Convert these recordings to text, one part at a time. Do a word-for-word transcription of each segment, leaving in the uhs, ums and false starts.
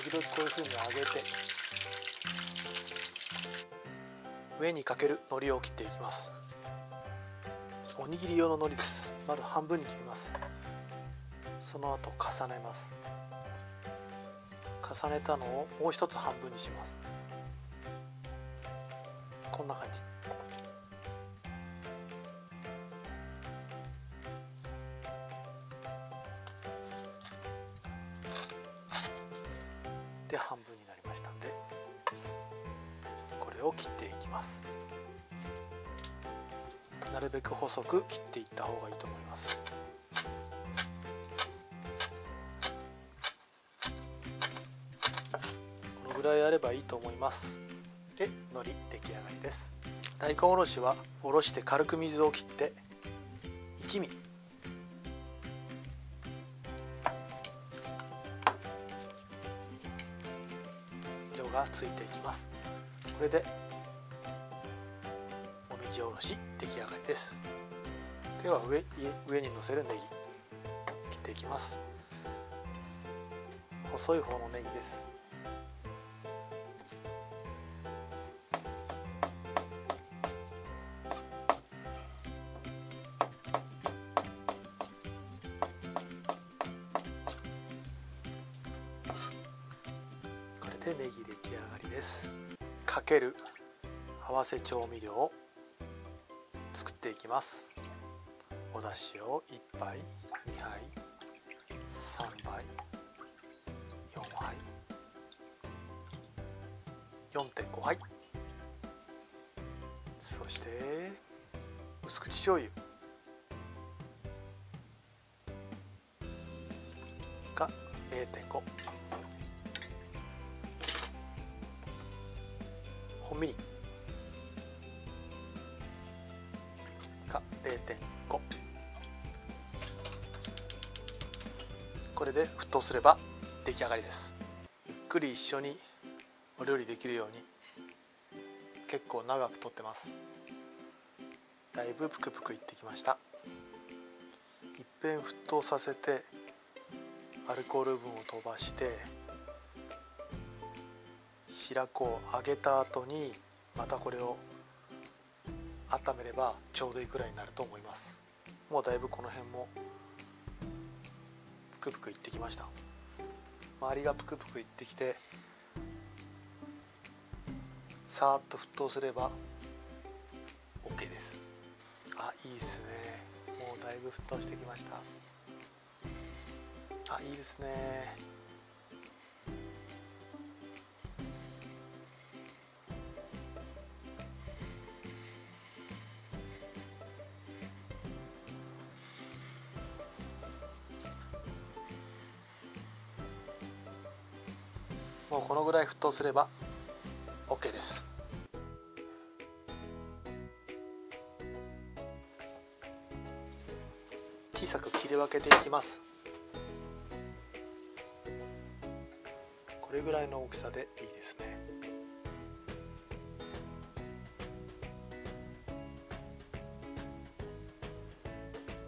時々こういうふうに上げて上にかける海苔を切っていきます。おにぎり用の海苔です。丸半分に切ります。その後重ねます。重ねたのをもう一つ半分にします。こんな感じ。で半分になりましたので、これを切っていきます。なるべく細く切っていった方がいいと思います。このぐらいあればいいと思います。で、海苔出来上がりです。大根おろしはおろして軽く水を切っていちミリ。がついていきます。これでもみじおろし出来上がりです。では上、上にのせるネギ切っていきます。細い方のネギです。でネギ出来上がりです。かける合わせ調味料を作っていきます。お出汁をいっぱい、にはい、さんはい、よんはい、よんてんごはい、そして薄口醤油が れいてんご。ミリが れいてんご。 これで沸騰すれば出来上がりです。ゆっくり一緒にお料理できるように結構長くとってます。だいぶプクプクいってきました。いっぺん沸騰させてアルコール分を飛ばして白子を揚げた後にまたこれを温めればちょうどいいくらいになると思います。もうだいぶこの辺もプクプクいってきました。周りがプクプクいってきてさーっと沸騰すれば オーケー です。あ、いいですね。もうだいぶ沸騰してきました。あ、いいですね。もうこのぐらい沸騰すれば オーケー です。小さく切り分けていきます。これぐらいの大きさでいいですね。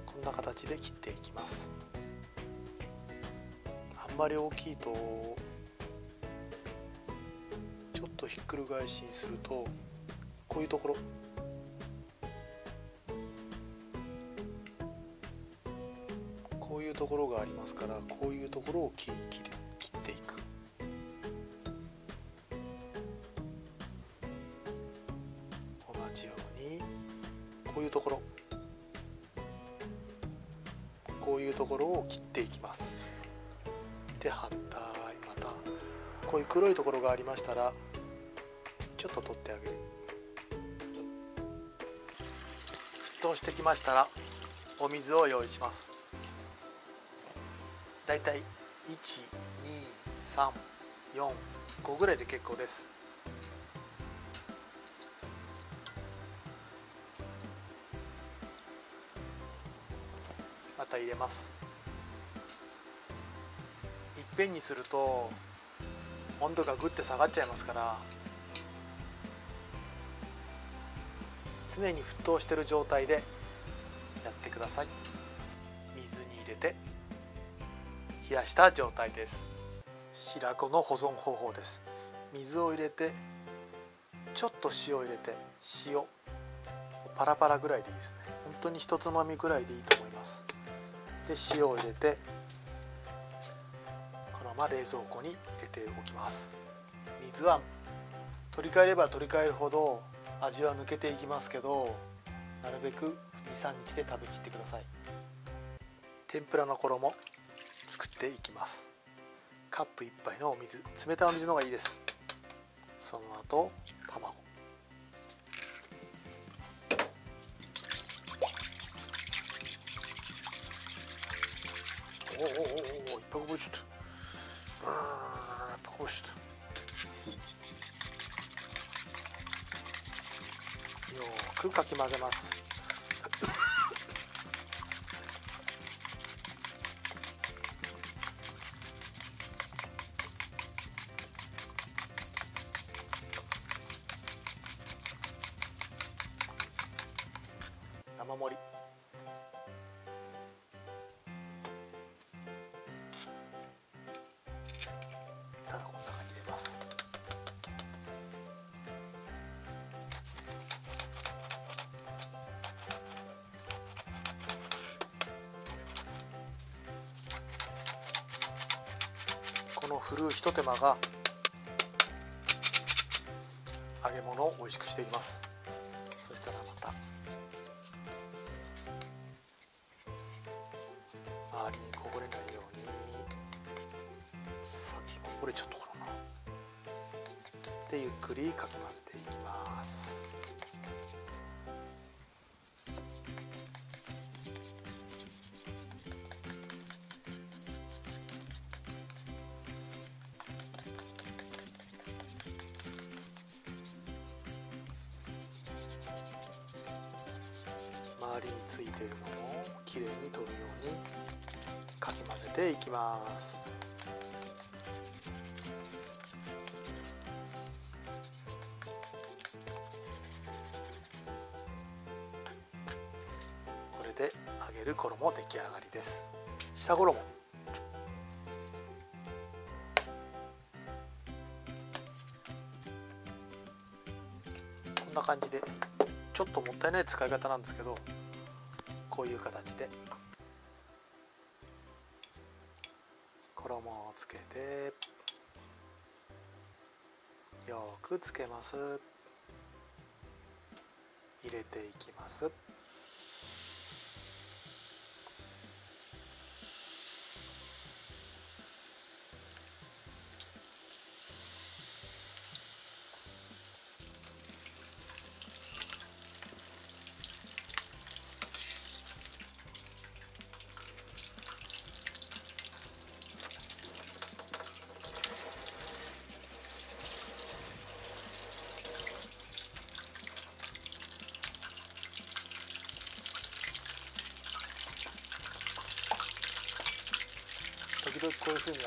こんな形で切っていきます。あんまり大きいとひっくり返しにするとこういうところこういうところがありますから、こういうところを切り切っていく。同じようにこういうところこういうところを切っていきます。で反対、またこういう黒いところがありましたらちょっと取ってあげる。沸騰してきましたらお水を用意します。だいたいいち、に、さん、よん、ごぐらいで結構です。また入れます。いっぺんにすると温度がぐって下がっちゃいますから、常に沸騰している状態でやってください。水に入れて冷やした状態です。白子の保存方法です。水を入れてちょっと塩を入れて、塩パラパラぐらいでいいですね。本当に一つまみぐらいでいいと思います。で塩を入れてこのまま冷蔵庫に入れておきます。水は取り替えれば取り替えるほど味は抜けていきますけど、なるべくに、さんにちで食べきってください。天ぷらの衣作っていきます。カップいっぱいのお水、冷たいお水の方がいいです。その後卵、おおおおお、いっぱいこぼしちゃった。いっぱいこぼしちゃった。よーくかき混ぜます。生盛り。振る一手間が揚げ物を美味しくしています。そしたらまた周りにこぼれないように、先こぼれちゃったかな。でゆっくりかき混ぜていきます。周りについているのもきれいに取るようにかき混ぜていきます。これで揚げる衣出来上がりです。下衣。こんな感じでちょっともったいない使い方なんですけど。こういう形で衣をつけて、よくつけます。入れていきます。こういうふうに揚げて、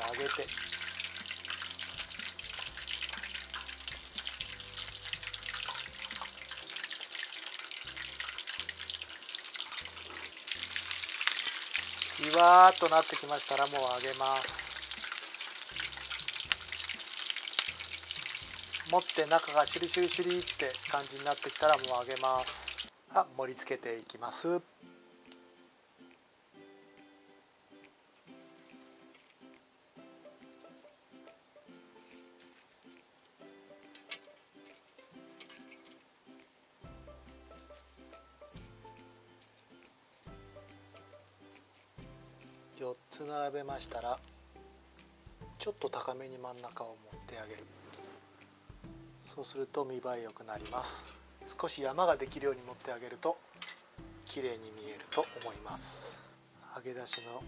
じわーっとなってきましたらもう揚げます。持って中がシュリシュリシュリって感じになってきたらもう揚げます。あ、盛り付けていきます。みっつ並べましたら、ちょっと高めに真ん中を持ってあげる。そうすると見栄え良くなります。少し山ができるように持ってあげると綺麗に見えると思います。揚げ出しの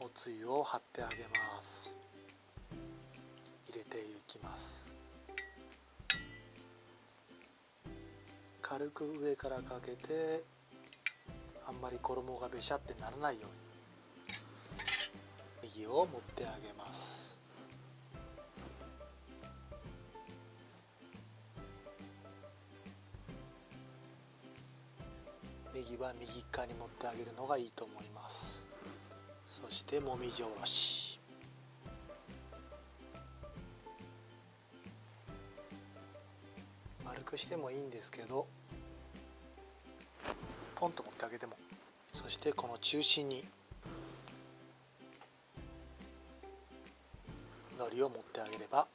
おつゆを張ってあげます。入れていきます。軽く上からかけて、あんまり衣がべしゃってならないようにネギを持ってあげます。ネギは右側に持ってあげるのがいいと思います。そしてもみじおろし、丸くしてもいいんですけど、ポンと持ってあげても、そしてこの中心に糊を持ってあげれば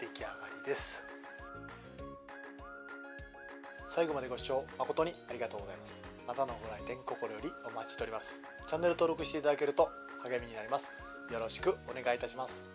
出来上がりです。最後までご視聴誠にありがとうございます。またのご来店心よりお待ちしております。チャンネル登録していただけると励みになります。よろしくお願いいたします。